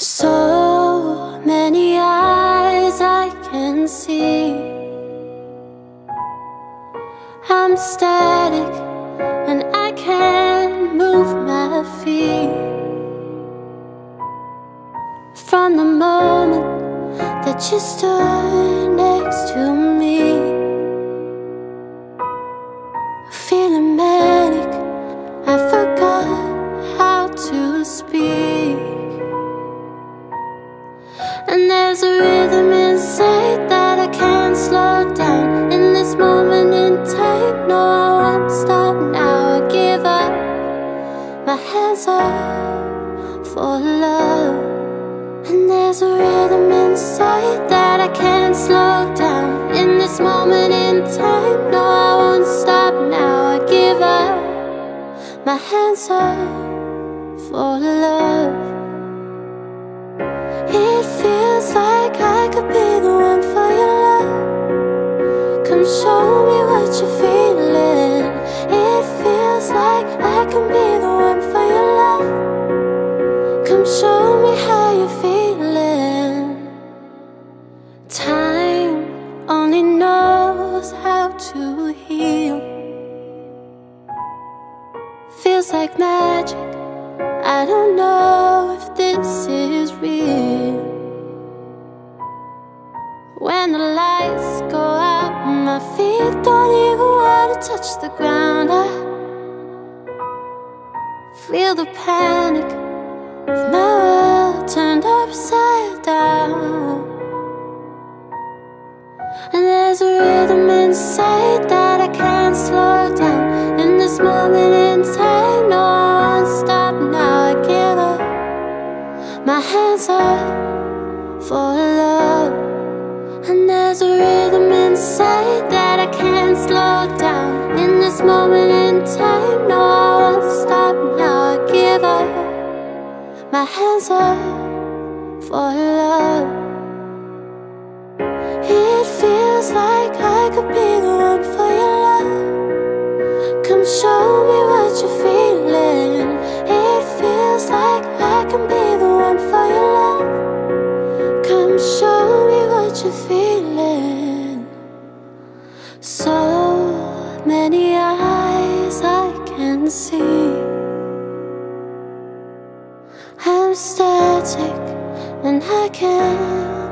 So many eyes I can see. I'm static and I can't move my feet. From the moment that you stood next to me, feeling manic, I forgot how to speak. And there's a rhythm inside that I can't slow down. In this moment in time, no, I won't stop now. I give up, my hands up for love. And there's a rhythm inside that I can't slow down. In this moment in time, no, I won't stop now. I give up, my hands up for love. It feels like I could be the one for your love. Come show me what you're feeling. It feels like I can be the one for your love. Come show me how you're feeling. Time only knows how to heal. Feels like magic, I don't know if this is real. When the lights go out, my feet don't even want to touch the ground. I feel the panic of my world turned upside down. And there's a rhythm inside that I can't slow down. In this moment in time, no, I won't stop now. I give up, my hands up for love. And there's a rhythm inside that I can't slow down. In this moment in time, no, I won't stop now. I give up, my hands up for love. It feels like I could be the one for your love. Come show me what you're feeling. It feels like I can be the one for your love. Come show me what you're feeling. So many eyes I can see. I'm static and I can't